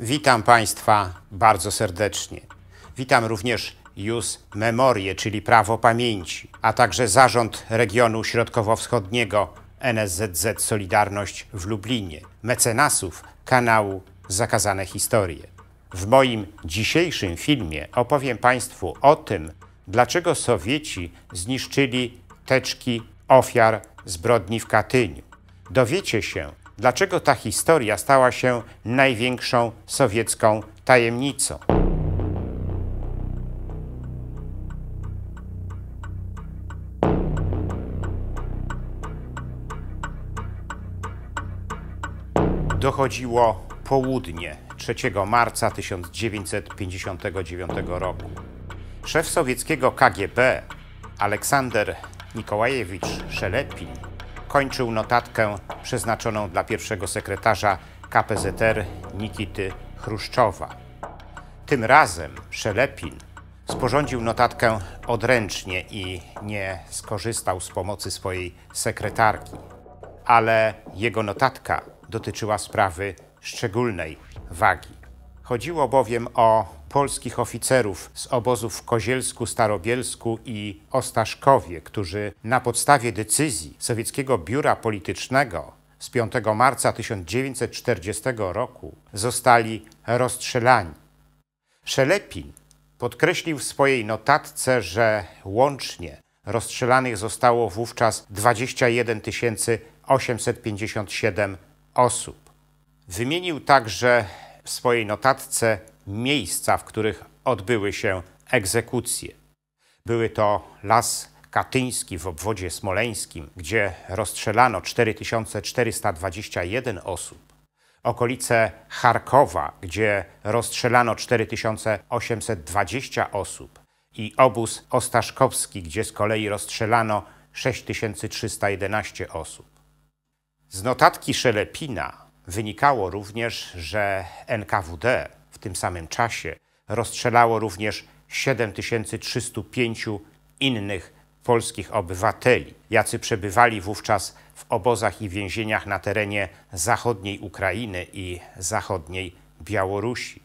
Witam Państwa bardzo serdecznie. Witam również Jus Memoriae, czyli Prawo Pamięci, a także Zarząd Regionu Środkowo-Wschodniego NSZZ Solidarność w Lublinie, mecenasów kanału Zakazane Historie. W moim dzisiejszym filmie opowiem Państwu o tym, dlaczego Sowieci zniszczyli teczki ofiar zbrodni w Katyniu. Dowiecie się, dlaczego ta historia stała się największą sowiecką tajemnicą. Dochodziło południe 3 marca 1959 roku. Szef sowieckiego KGB Aleksander Nikołajewicz Szelepin kończył notatkę przeznaczoną dla pierwszego sekretarza KPZR Nikity Chruszczowa. Tym razem Szelepin sporządził notatkę odręcznie i nie skorzystał z pomocy swojej sekretarki, ale jego notatka dotyczyła sprawy szczególnej wagi. Chodziło bowiem o polskich oficerów z obozów w Kozielsku, Starobielsku i Ostaszkowie, którzy na podstawie decyzji Sowieckiego Biura Politycznego z 5 marca 1940 roku zostali rozstrzelani. Szelepin podkreślił w swojej notatce, że łącznie rozstrzelanych zostało wówczas 21 857 osób. Wymienił także w swojej notatce miejsca, w których odbyły się egzekucje. Były to Las Katyński w obwodzie smoleńskim, gdzie rozstrzelano 4421 osób, okolice Charkowa, gdzie rozstrzelano 4820 osób i obóz ostaszkowski, gdzie z kolei rozstrzelano 6311 osób. Z notatki Szelepina wynikało również, że NKWD w tym samym czasie rozstrzelało również 7305 innych polskich obywateli, jacy przebywali wówczas w obozach i więzieniach na terenie zachodniej Ukrainy i zachodniej Białorusi.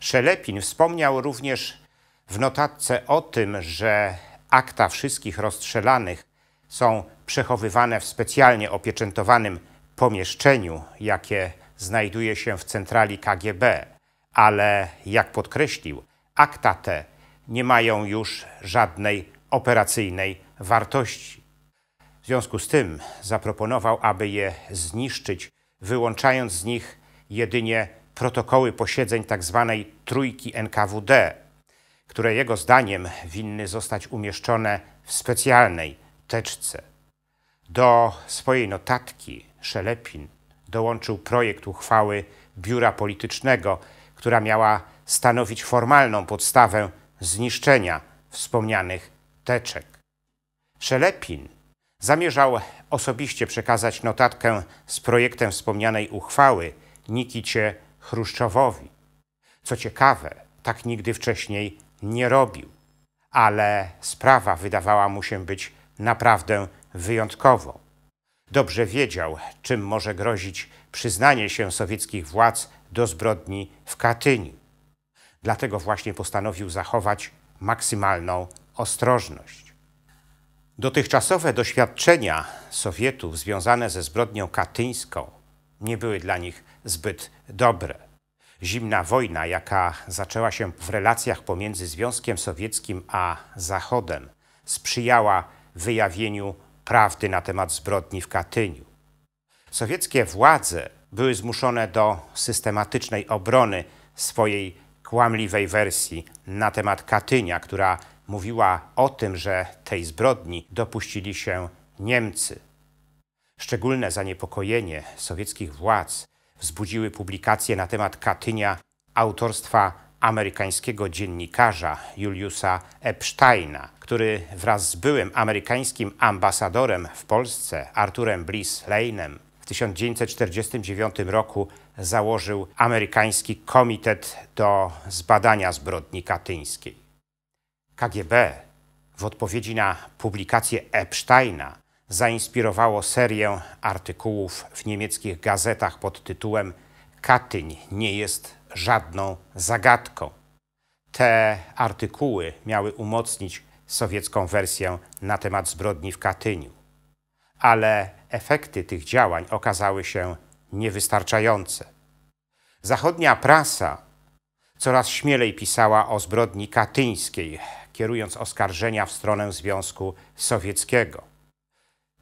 Szelepin wspomniał również w notatce o tym, że akta wszystkich rozstrzelanych są przechowywane w specjalnie opieczętowanym pomieszczeniu, jakie znajduje się w centrali KGB, ale jak podkreślił, akta te nie mają już żadnej operacyjnej wartości. W związku z tym zaproponował, aby je zniszczyć, wyłączając z nich jedynie protokoły posiedzeń tzw. Trójki NKWD, które jego zdaniem winny zostać umieszczone w specjalnej teczce. Do swojej notatki Szelepin dołączył projekt uchwały Biura Politycznego, która miała stanowić formalną podstawę zniszczenia wspomnianych teczek. Szelepin zamierzał osobiście przekazać notatkę z projektem wspomnianej uchwały Nikicie Chruszczowowi. Co ciekawe, tak nigdy wcześniej nie robił, ale sprawa wydawała mu się być naprawdę wyjątkową. Dobrze wiedział, czym może grozić przyznanie się sowieckich władz do zbrodni w Katyniu. Dlatego właśnie postanowił zachować maksymalną ostrożność. Dotychczasowe doświadczenia Sowietów związane ze zbrodnią katyńską nie były dla nich zbyt dobre. Zimna wojna, jaka zaczęła się w relacjach pomiędzy Związkiem Sowieckim a Zachodem, sprzyjała wyjawieniu prawdy na temat zbrodni w Katyniu. Sowieckie władze były zmuszone do systematycznej obrony swojej kłamliwej wersji na temat Katynia, która mówiła o tym, że tej zbrodni dopuścili się Niemcy. Szczególne zaniepokojenie sowieckich władz wzbudziły publikacje na temat Katynia autorstwa amerykańskiego dziennikarza Juliusa Epsteina, który wraz z byłym amerykańskim ambasadorem w Polsce Arthurem Bliss Leinem w 1949 roku założył amerykański komitet do zbadania zbrodni katyńskiej. KGB w odpowiedzi na publikację Epsteina zainspirowało serię artykułów w niemieckich gazetach pod tytułem Katyń nie jest żadną zagadką. Te artykuły miały umocnić sowiecką wersję na temat zbrodni w Katyniu. Ale efekty tych działań okazały się niewystarczające. Zachodnia prasa coraz śmielej pisała o zbrodni katyńskiej, kierując oskarżenia w stronę Związku Sowieckiego.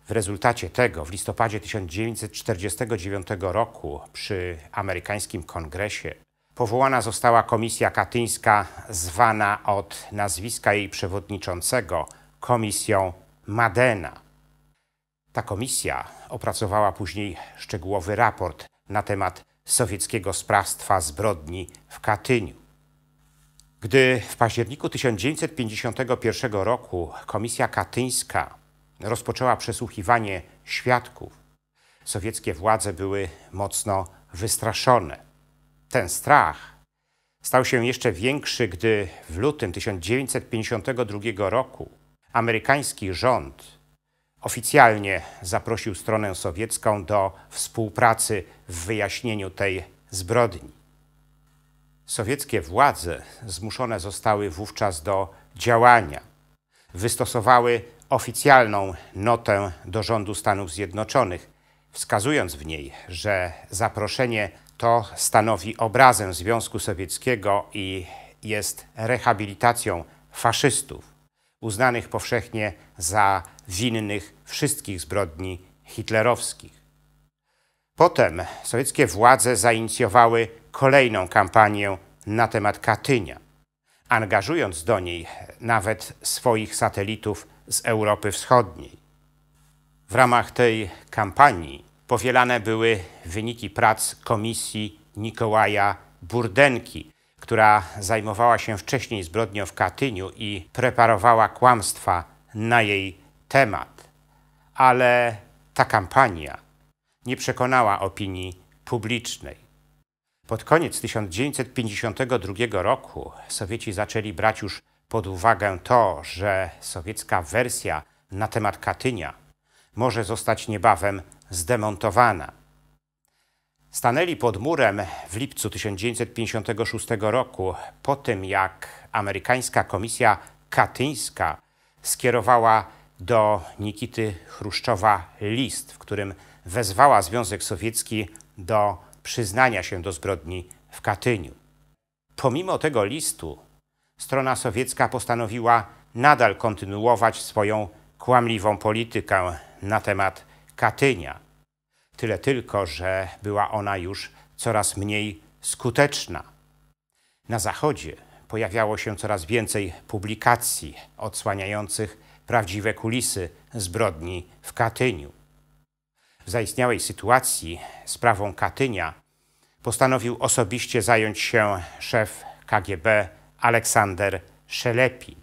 W rezultacie tego w listopadzie 1949 roku przy amerykańskim kongresie powołana została Komisja Katyńska, zwana od nazwiska jej przewodniczącego Komisją Madena. Ta komisja opracowała później szczegółowy raport na temat sowieckiego sprawstwa zbrodni w Katyniu. Gdy w październiku 1951 roku Komisja Katyńska rozpoczęła przesłuchiwanie świadków, sowieckie władze były mocno wystraszone. Ten strach stał się jeszcze większy, gdy w lutym 1952 roku amerykański rząd oficjalnie zaprosił stronę sowiecką do współpracy w wyjaśnieniu tej zbrodni. Sowieckie władze zmuszone zostały wówczas do działania. Wystosowały oficjalną notę do rządu Stanów Zjednoczonych, wskazując w niej, że zaproszenie to stanowi obrazę Związku Sowieckiego i jest rehabilitacją faszystów, uznanych powszechnie za winnych wszystkich zbrodni hitlerowskich. Potem sowieckie władze zainicjowały kolejną kampanię na temat Katynia, angażując do niej nawet swoich satelitów z Europy Wschodniej. W ramach tej kampanii powielane były wyniki prac komisji Nikołaja Burdenki, która zajmowała się wcześniej zbrodnią w Katyniu i preparowała kłamstwa na jej temat. Ale ta kampania nie przekonała opinii publicznej. Pod koniec 1952 roku Sowieci zaczęli brać już pod uwagę to, że sowiecka wersja na temat Katynia może zostać niebawem zdemontowana. Stanęli pod murem w lipcu 1956 roku, po tym jak amerykańska komisja katyńska skierowała do Nikity Chruszczowa list, w którym wezwała Związek Sowiecki do przyznania się do zbrodni w Katyniu. Pomimo tego listu strona sowiecka postanowiła nadal kontynuować swoją kłamliwą politykę na temat Katynia. Tyle tylko, że była ona już coraz mniej skuteczna. Na Zachodzie pojawiało się coraz więcej publikacji odsłaniających prawdziwe kulisy zbrodni w Katyniu. W zaistniałej sytuacji sprawą Katynia postanowił osobiście zająć się szef KGB Aleksander Szelepin.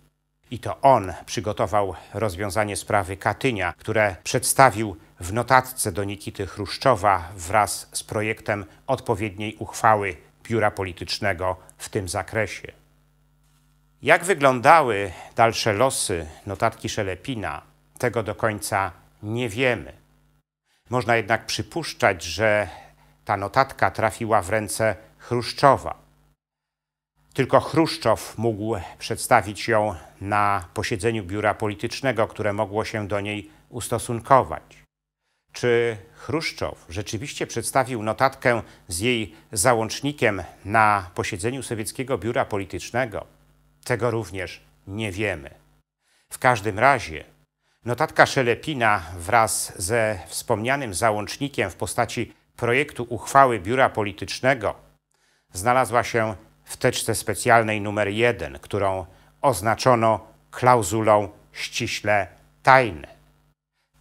I to on przygotował rozwiązanie sprawy Katynia, które przedstawił w notatce do Nikity Chruszczowa wraz z projektem odpowiedniej uchwały biura politycznego w tym zakresie. Jak wyglądały dalsze losy notatki Szelepina, tego do końca nie wiemy. Można jednak przypuszczać, że ta notatka trafiła w ręce Chruszczowa. Tylko Chruszczow mógł przedstawić ją na posiedzeniu biura politycznego, które mogło się do niej ustosunkować. Czy Chruszczow rzeczywiście przedstawił notatkę z jej załącznikiem na posiedzeniu sowieckiego biura politycznego? Tego również nie wiemy. W każdym razie notatka Szelepina wraz ze wspomnianym załącznikiem w postaci projektu uchwały biura politycznego znalazła się w teczce specjalnej numer 1, którą oznaczono klauzulą ściśle tajne.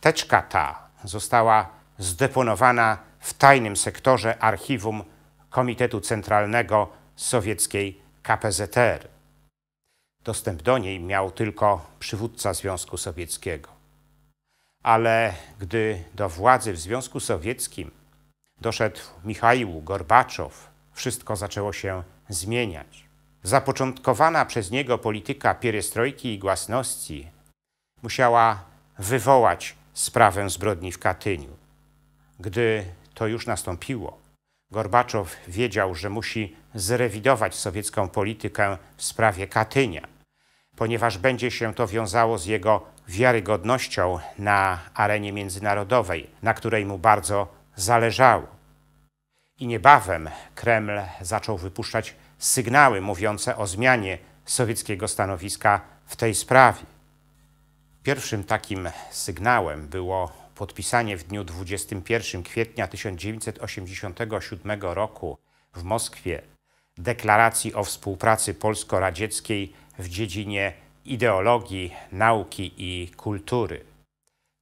Teczka ta została zdeponowana w tajnym sektorze archiwum Komitetu Centralnego Sowieckiej KPZR. Dostęp do niej miał tylko przywódca Związku Sowieckiego. Ale gdy do władzy w Związku Sowieckim doszedł Michaił Gorbaczow, wszystko zaczęło się zmieniać. Zapoczątkowana przez niego polityka pierestrojki i głasności musiała wywołać sprawę zbrodni w Katyniu. Gdy to już nastąpiło, Gorbaczow wiedział, że musi zrewidować sowiecką politykę w sprawie Katynia, ponieważ będzie się to wiązało z jego wiarygodnością na arenie międzynarodowej, na której mu bardzo zależało. I niebawem Kreml zaczął wypuszczać sygnały mówiące o zmianie sowieckiego stanowiska w tej sprawie. Pierwszym takim sygnałem było podpisanie w dniu 21 kwietnia 1987 roku w Moskwie deklaracji o współpracy polsko-radzieckiej w dziedzinie ideologii, nauki i kultury.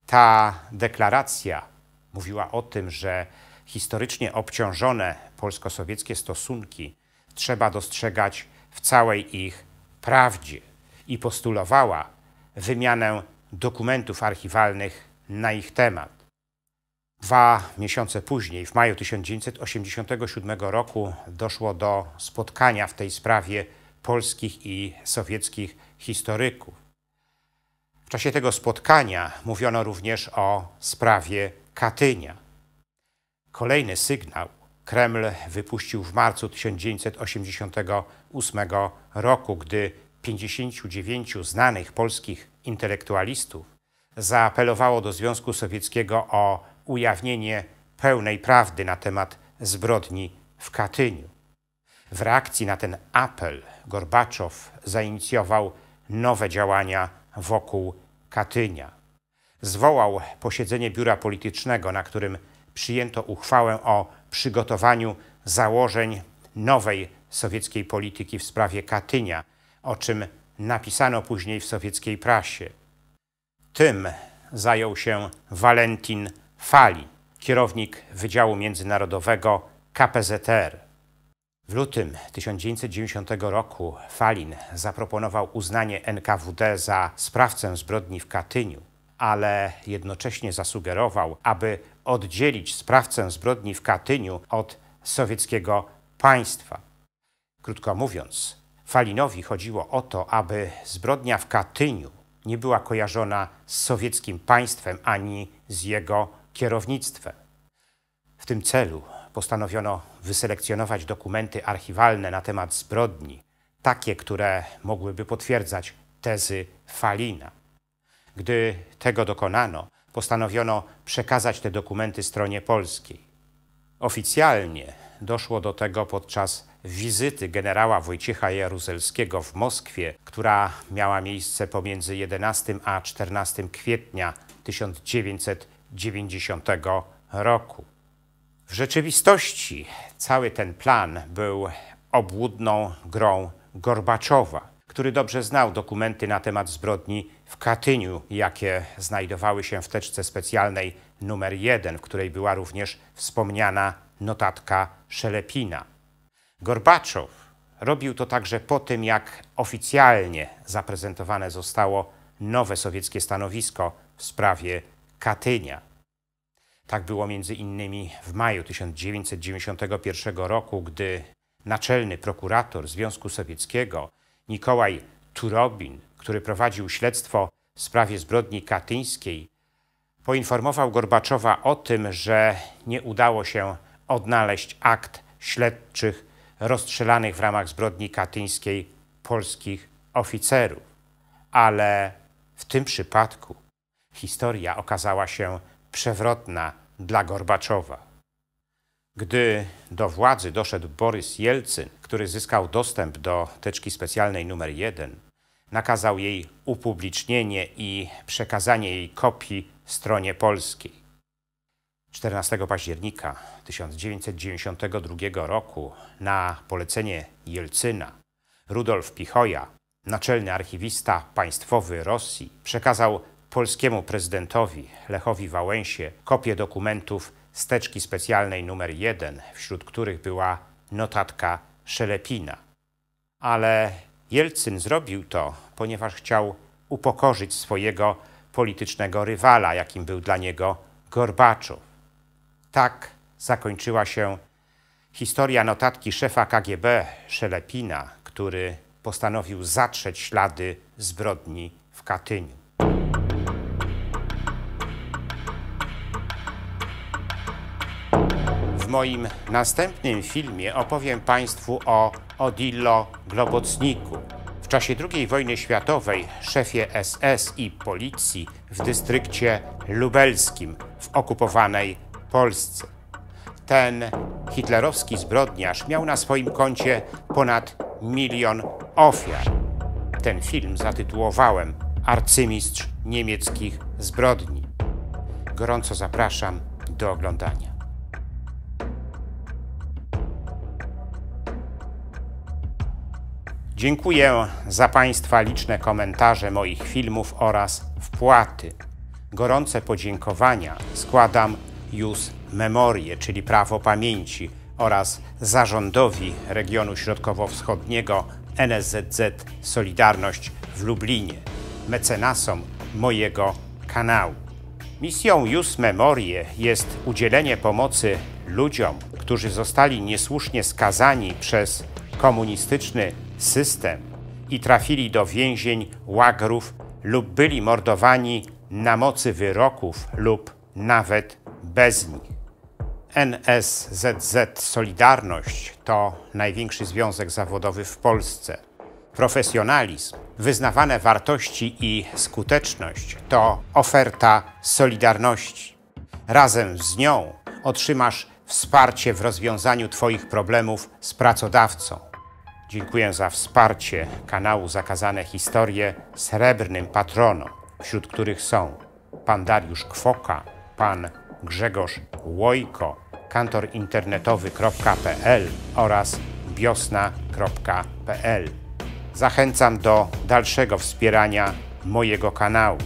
Ta deklaracja mówiła o tym, że historycznie obciążone polsko-sowieckie stosunki trzeba dostrzegać w całej ich prawdzie i postulowała wymianę dokumentów archiwalnych na ich temat. 2 miesiące później, w maju 1987 roku, doszło do spotkania w tej sprawie polskich i sowieckich historyków. W czasie tego spotkania mówiono również o sprawie Katynia. Kolejny sygnał Kreml wypuścił w marcu 1988 roku, gdy 59 znanych polskich intelektualistów zaapelowało do Związku Sowieckiego o ujawnienie pełnej prawdy na temat zbrodni w Katyniu. W reakcji na ten apel Gorbaczow zainicjował nowe działania wokół Katynia. Zwołał posiedzenie biura politycznego, na którym przyjęto uchwałę o przygotowaniu założeń nowej sowieckiej polityki w sprawie Katynia, o czym napisano później w sowieckiej prasie. Tym zajął się Walentin Falin, kierownik Wydziału Międzynarodowego KPZR. W lutym 1990 roku Falin zaproponował uznanie NKWD za sprawcę zbrodni w Katyniu, ale jednocześnie zasugerował, aby oddzielić sprawcę zbrodni w Katyniu od sowieckiego państwa. Krótko mówiąc, Falinowi chodziło o to, aby zbrodnia w Katyniu nie była kojarzona z sowieckim państwem ani z jego kierownictwem. W tym celu postanowiono wyselekcjonować dokumenty archiwalne na temat zbrodni, takie, które mogłyby potwierdzać tezy Falina. Gdy tego dokonano, postanowiono przekazać te dokumenty stronie polskiej. Oficjalnie doszło do tego podczas wizyty generała Wojciecha Jaruzelskiego w Moskwie, która miała miejsce pomiędzy 11 a 14 kwietnia 1990 roku. W rzeczywistości cały ten plan był obłudną grą Gorbaczowa, który dobrze znał dokumenty na temat zbrodni w Katyniu, jakie znajdowały się w teczce specjalnej numer 1, w której była również wspomniana notatka Szelepina. Gorbaczow robił to także po tym, jak oficjalnie zaprezentowane zostało nowe sowieckie stanowisko w sprawie Katynia. Tak było między innymi w maju 1991 roku, gdy naczelny prokurator Związku Sowieckiego Nikołaj Turobin, który prowadził śledztwo w sprawie zbrodni katyńskiej, poinformował Gorbaczowa o tym, że nie udało się odnaleźć akt śledczych rozstrzelanych w ramach zbrodni katyńskiej polskich oficerów. Ale w tym przypadku historia okazała się przewrotna dla Gorbaczowa. Gdy do władzy doszedł Borys Jelcyn, który zyskał dostęp do teczki specjalnej numer 1, nakazał jej upublicznienie i przekazanie jej kopii stronie polskiej. 14 października 1992 roku na polecenie Jelcyna Rudolf Pichoja, naczelny archiwista państwowy Rosji, przekazał polskiemu prezydentowi Lechowi Wałęsie kopię dokumentów z teczki specjalnej numer 1, wśród których była notatka Szelepina. Ale Jelcyn zrobił to, ponieważ chciał upokorzyć swojego politycznego rywala, jakim był dla niego Gorbaczow. Tak zakończyła się historia notatki szefa KGB Szelepina, który postanowił zatrzeć ślady zbrodni w Katyniu. W moim następnym filmie opowiem Państwu o Odillo Globocniku. W czasie II wojny światowej szefie SS i policji w dystrykcie lubelskim w okupowanej Polsce. Ten hitlerowski zbrodniarz miał na swoim koncie ponad 1 milion ofiar. Ten film zatytułowałem Arcymistrz niemieckich zbrodni. Gorąco zapraszam do oglądania. Dziękuję za Państwa liczne komentarze moich filmów oraz wpłaty. Gorące podziękowania składam Jus Memoriae, czyli Prawo Pamięci, oraz Zarządowi Regionu Środkowo-Wschodniego NSZZ Solidarność w Lublinie, mecenasom mojego kanału. Misją Jus Memoriae jest udzielenie pomocy ludziom, którzy zostali niesłusznie skazani przez komunistyczny system i trafili do więzień, łagrów lub byli mordowani na mocy wyroków lub nawet bez nich. NSZZ Solidarność to największy związek zawodowy w Polsce. Profesjonalizm, wyznawane wartości i skuteczność to oferta Solidarności. Razem z nią otrzymasz wsparcie w rozwiązaniu Twoich problemów z pracodawcą. Dziękuję za wsparcie kanału Zakazane Historie srebrnym patronom, wśród których są pan Dariusz Kwoka, pan Grzegorz Łojko, kantorinernetowy.pl oraz biosna.pl. Zachęcam do dalszego wspierania mojego kanału.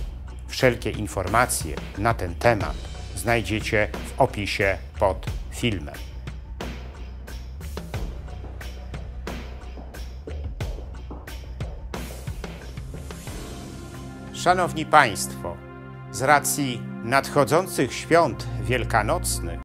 Wszelkie informacje na ten temat znajdziecie w opisie pod filmem. Szanowni Państwo, z racji nadchodzących świąt wielkanocnych